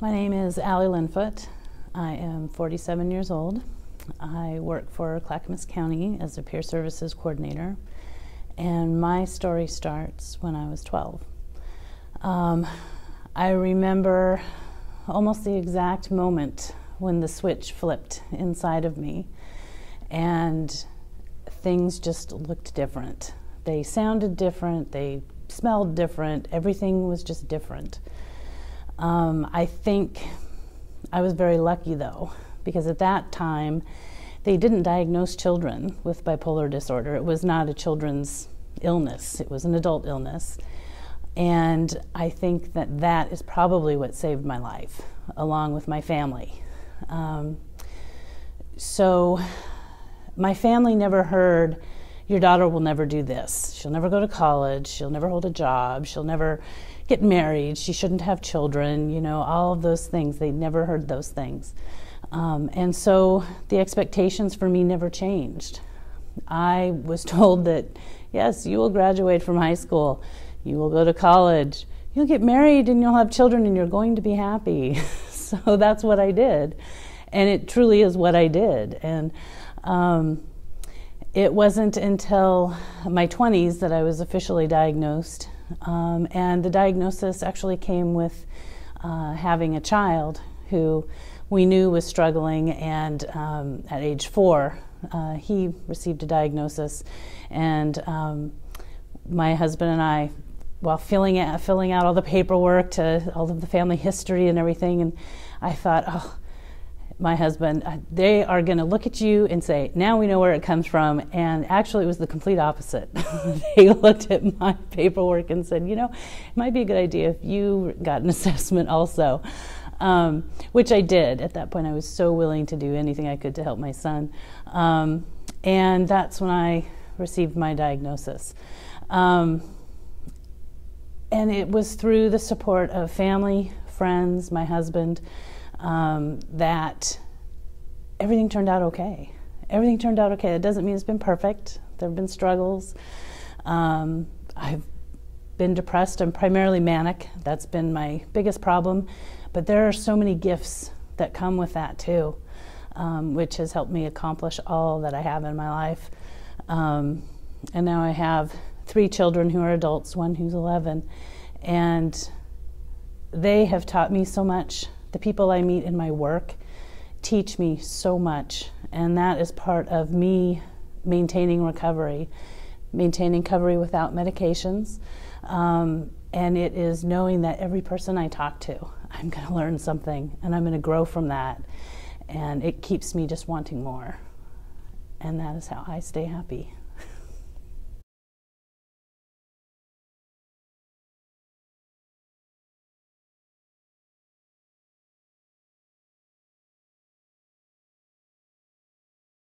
My name is Ally Linfoot. I am 47 years old. I work for Clackamas County as a peer services coordinator, and my story starts when I was 12. I remember almost the exact moment when the switch flipped inside of me, and things just looked different. They sounded different, they smelled different, everything was just different. I think I was very lucky though, because at that time they didn't diagnose children with bipolar disorder. It was not a children's illness, it was an adult illness. And I think that that is probably what saved my life, along with my family. So my family never heard, your daughter will never do this. She'll never go to college. She'll never hold a job. She'll never get married. She shouldn't have children. You know, all of those things. They never heard those things. And so the expectations for me never changed. I was told that, yes, you will graduate from high school. You will go to college. You'll get married and you'll have children and you're going to be happy. So that's what I did. And it truly is what I did. And it wasn't until my 20s that I was officially diagnosed. And the diagnosis actually came with having a child who we knew was struggling. And at age 4, he received a diagnosis. And my husband and I, while filling out all the paperwork to all of the family history and everything, and I thought, oh, my husband, they are going to look at you and say, now we know where it comes from. And actually, it was the complete opposite. They looked at my paperwork and said, you know, it might be a good idea if you got an assessment also, which I did. At that point, I was so willing to do anything I could to help my son. And that's when I received my diagnosis. And it was through the support of family, friends, my husband, that everything turned out okay. Everything turned out okay. That doesn't mean it's been perfect. There have been struggles. I've been depressed. I'm primarily manic. That's been my biggest problem. But there are so many gifts that come with that too, which has helped me accomplish all that I have in my life. And now I have 3 children who are adults, one who's 11, and they have taught me so much. The people I meet in my work teach me so much, and that is part of me maintaining recovery without medications, and it is knowing that every person I talk to, I'm going to learn something, and I'm going to grow from that, and it keeps me just wanting more, and that is how I stay happy.